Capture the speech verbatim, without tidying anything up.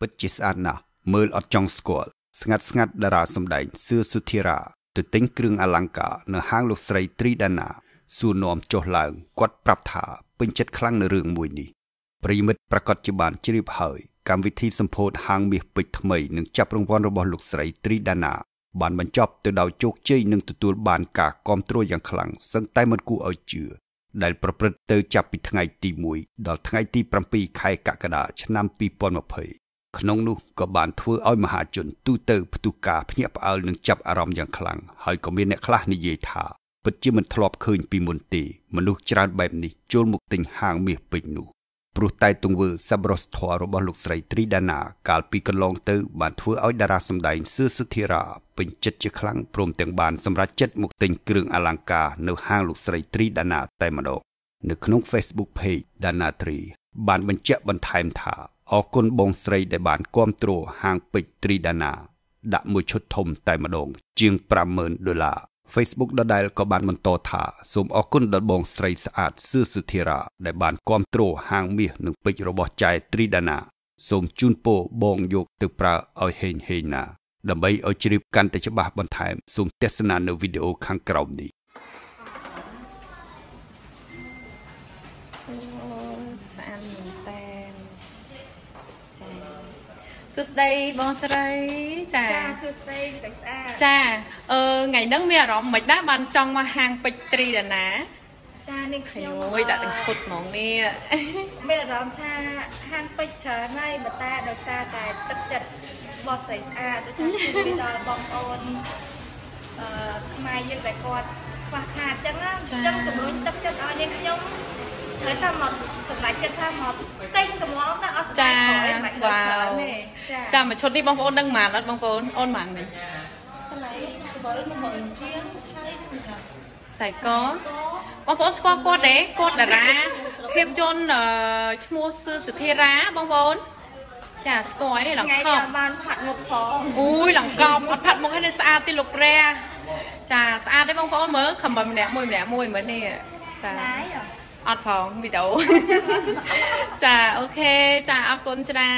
ปจิสอานะเมื่ออดจองสกอลสงัดสงัดดาราสมดัยเสื้อสุธีราติดติ้งเครื่องอลังกาเนื้อห้างลูกใสตรีดานาสูนอมโจหลังกวดปรับถาเป็นจัดคลั่งในเรื่องมวยนี้ปริมิตประกอบจิบานจิริบเฮยการวิธีสัมโพธห้างมีปิดทำไมหนึ่งจับรางวัลระบบลูกใสตรีดานาบานบรรจบตัวดาวโจกเจยหนึ่งตัวบานกากอมตรวอย่างคลั่งซึ่งใต้มันกูเอาเจือได้ประพฤติเตอจับปิดทั้งไงตีมวยดอดทั้งไงตีปรำปีไข่กะกระดาชนำปีปอนมาเผยขนมนู้ก็บานทั่วอ้อยมหาจนตู้เตอร์ประตูกาพเนียบเอาหนึ่งจับอารมณ์อย่างคลั่งหอยก็มีเนคลาในเยธาปัจจุบันทลอบคืนปีมนตีมนุษย์จราแบบนี้โจลมุกติงห่างเมียปิญนูปลุกไตตุงเวอร์ซับรสทวารบอลลูกใสตรีดานากาลปีกันลองเตอร์บานทั่วอ้อยดาราสมดัยเสื้อสุธีราเป็นเจ็ดเจ็ดครั้งพรมแต่งบานสำหรับเจ็ดมุกติงเครื่องอลังกาเนื้อห้างลูกใสตรีดานาไตมาดอกเนื้อขนมเฟซบุ๊กเพจดานาตรีบานบรรเจ็บบันไทม์ถาออกคนบงใส่ได้บานก้อมโตรห่างปิดตรีดานาดะมวยชดทมไตมาดงจึงประเมินดอลลาร์เฟซบุ๊กได้ก็บานมันโตถาสมออกคนดบงใส่สะอาดซื่อสุธีราได้บานก้อมโตรห่างเมียหนึ่งปิดระบบใจตรีดานาสมจุนโปบงยกตึกปลาเอาเฮนเฮนาดับใบเอาจริบกันแต่ฉบับบันไทยสมเทศนาในวิดีโอข้างกล่าวนี้สุดใจบองสไลจ้าสุดใจแต่สะอาดจ้าเออไงนักเมียร้องไม่ได้บันจองมาหางไปตรีเด่นนะจ้านี่ขยมโอ้ยแต่ต้องชดมองเนี่ยไม่ได้ร้องท่าหางไปเฉยไม่บัตตาโดยซาแต่ตัดจัดบอใส่สะอาดด้วยทั้งที่เราบองโอนเอ่อไม่ยังแต่กอดว่าขาดจังแล้วจังสมรู้ตัดจัดเอาเนี่ยขยมเฮ้ยทำหมดสมัยเช่นทำหมดเต้นกับม้วนนะเอาสมัยก่อนแบบเดิมเลยจ้ามาชดที่บางคนดังมาแล้วบางคนอ่อนหมันไหมอะไรเบอร์มันเหมือนเชียงให้สิคะใส่ก้อนบางคนสกอตก้อนเด็กก้อนดาราเทียบจนเอ่อชั่วโมงซื้อสิทธิร้าบางคนจ้าสกอตได้หลังคอบบ้านผัดหมกฟองอุ้ยหลังกอบผัดหมกให้ได้สะอาดติดหลกแร่จ้าสะอาดได้บางคนเมื่อขมบันแหนมมวยแหนมมวยเหมือนนี่จ้าอดพอมีเดาจ้าโอเคจ้าขอบคุณจ้า